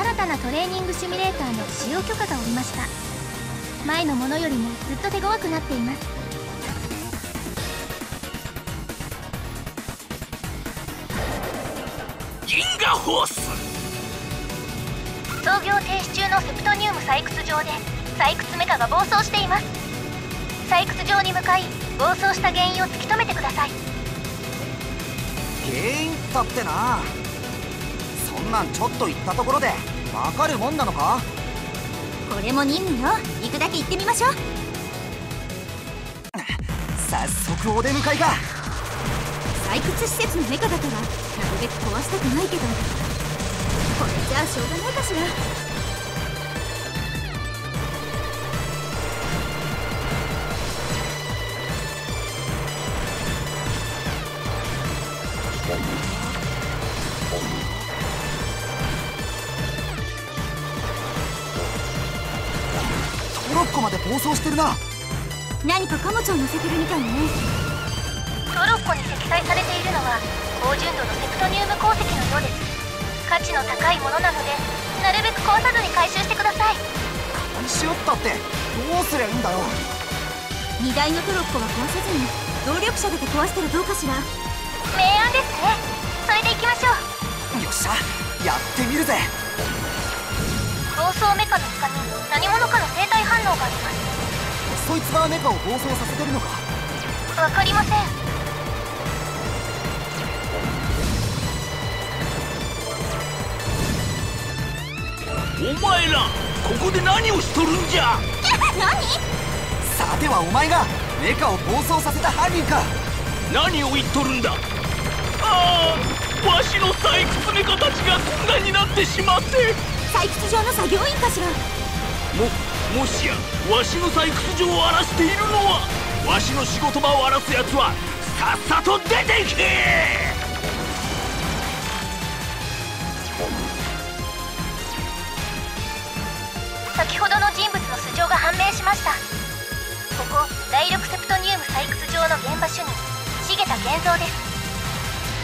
新たなトレーニングシミュレーターの使用許可が下りました。前のものよりもずっと手強くなっています。銀河ホース、操業停止中のセプトニウム採掘場で採掘メカが暴走しています。採掘場に向かい暴走した原因を突き止めてください。原因だってな、そんなんちょっと言ったところでわかるもんなのか。これも任務よ、行くだけ行ってみましょう。早速お出迎えか。採掘施設のメカだからなるべく壊したくないけど、これじゃあしょうがないかしら。暴走してるな。何か貨物を乗せてるみたいね。トロッコに積載されているのは高純度のセプトニウム鉱石のようです。価値の高いものなのでなるべく壊さずに回収してください。回収ったってどうすりゃいいんだよ。荷台のトロッコは壊さずに動力車だけ壊したらどうかしら。明暗ですね。それで行きましょう。よっしゃ、やってみるぜ。暴走メカの他に何者かの生体反応があります。そいつがメカを暴走させてるのか。わかりません。お前らここで何をしとるんじゃ。何、さてはお前がメカを暴走させた犯人か。何を言っとるんだ。ああ、わしの採掘メカたちがこんなになってしまって。採掘場の作業員かしら。もしやわしの採掘場を荒らしているのは。わしの仕事場を荒らすやつはさっさと出ていけ。先ほどの人物の素性が判明しました。ここ第6セプトニウム採掘場の現場主任、重田源蔵です。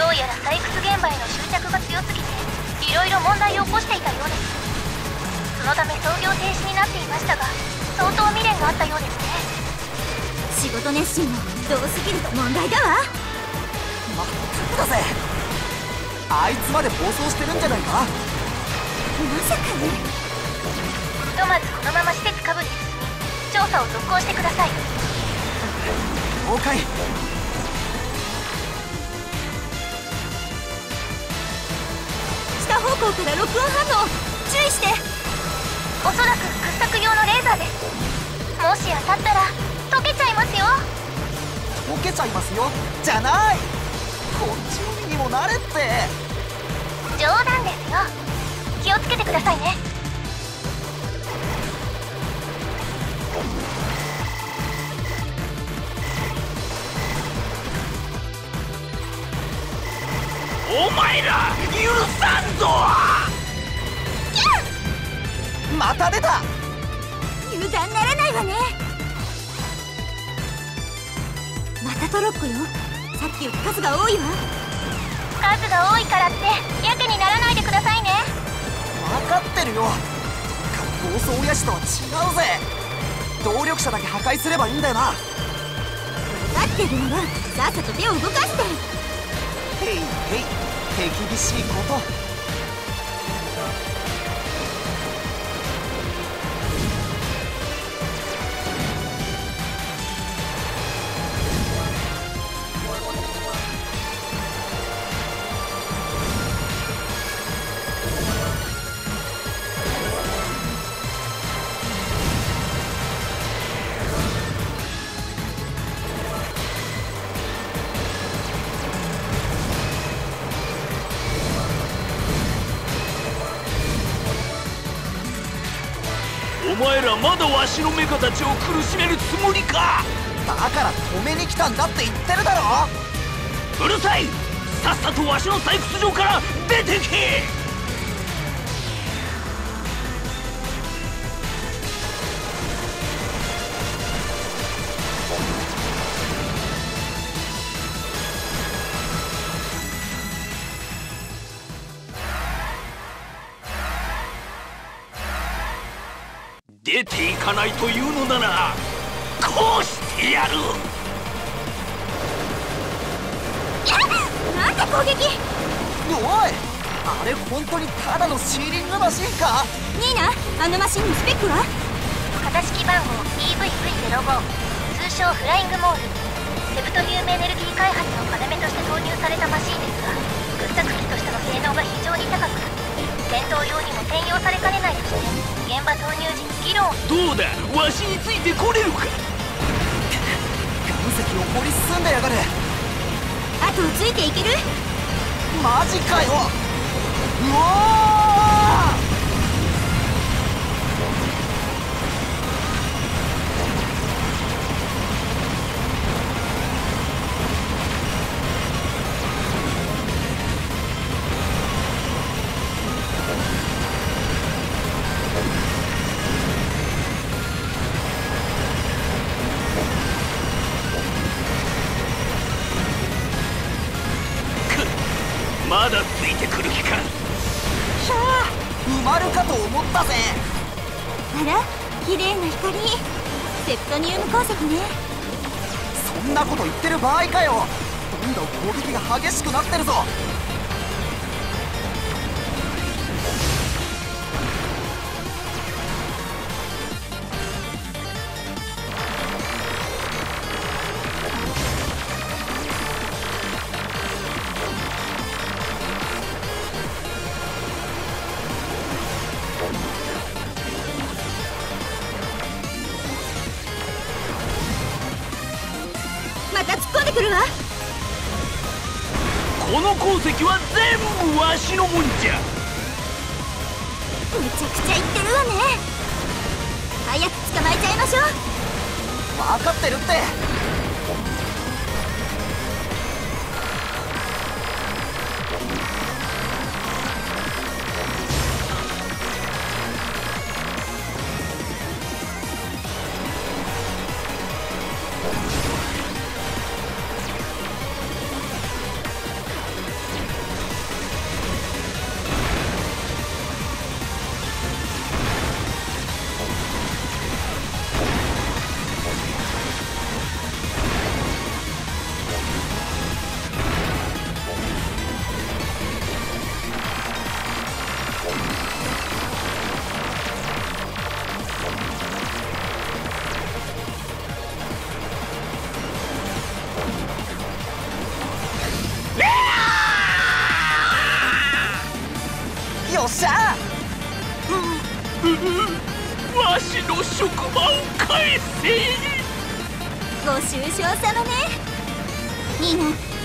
どうやら採掘現場への執着が強すぎていろいろ問題を起こしていたようです。そのため操業停止になっていましたが、相当未練があったようですね。仕事熱心もどうすぎると問題だわ。まったくだぜ、あいつまで暴走してるんじゃないか。まさかね。ひとまずこのまま施設下部に進み調査を続行してください。了解。下方向からロックオン反応、注意して。おそらく掘削用のレーザーです。もし当たったら溶けちゃいますよ。溶けちゃいますよじゃない、こっちの身にもなれって。冗談ですよ、気をつけてくださいね。お前ら許さんぞ。また出た。油断ならないわね。またトロッコよ、さっきより数が多いわ。数が多いからってやけにならないでくださいね。分かってるよ、暴走親父とは違うぜ。動力車だけ破壊すればいいんだよな。分かってるならさっさと手を動かして。へいへい、手厳しいこと。お前らまだわしのメカたちを苦しめるつもりか。だから止めに来たんだって言ってるだろ。うるさい、さっさとわしの採掘場から出てけ。出ていかないというのならこうしてやる。なんて攻撃。おい、あれ本当にただのシーリングマシンか。ニーナ、あのマシンのスペックは？型式番号 EVV05、 通称フライングモール。セブトリウムエネルギー開発の要として投入されたマシンですが、掘削機としての性能が非常に高く、戦闘用にも転用されかねないとして現場投入時に議論。どうだ、わしについてこれるか。岩石を掘り進んでやがる。あとをついていける。マジかよ。うわー、まだついてくる気か。ひゃー、埋まるかと思ったぜ。あら、綺麗な光。セプトニウム鉱石ね。そんなこと言ってる場合かよ。どんどん攻撃が激しくなってるぞ。この鉱石は全部わしのもんじゃ。めちゃくちゃ言ってるわね。早く捕まえちゃいましょう。わかってるって。わしの職場を返せ。ご愁傷様ね。ニー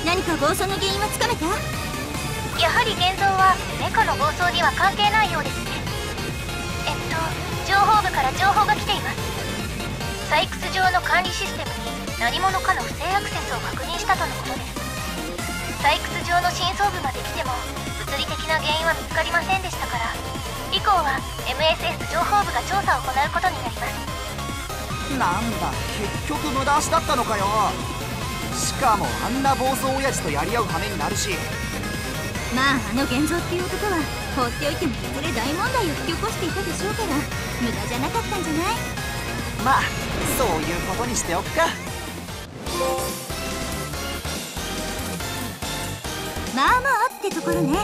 ナ、何か暴走の原因はつかめた？やはり現像はメカの暴走には関係ないようですね。情報部から情報が来ています。採掘場の管理システムに何者かの不正アクセスを確認したとのことです。採掘場の深層部まで来ても物理的な原因は見つかりませんでしたから、以降は MSS 情報部が調査を行うことになります。なんだ、結局無駄足だったのかよ。しかもあんな暴走親父とやり合う羽目になるし。まあ、あの現像っていう男は放っておいてもいずれ大問題を引き起こしていたでしょうから、無駄じゃなかったんじゃない？まあ、そういうことにしておくか。まあまあってところね。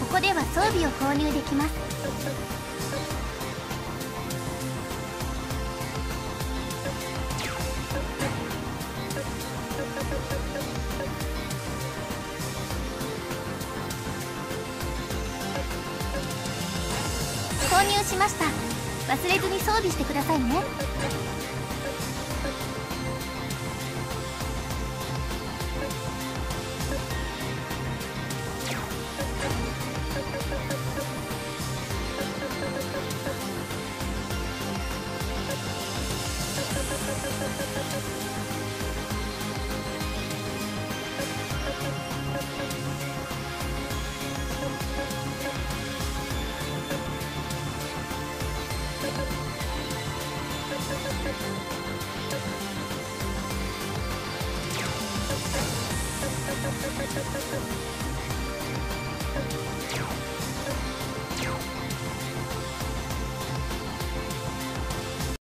ここでは装備を購入できます。購入しました。忘れずに装備してくださいね。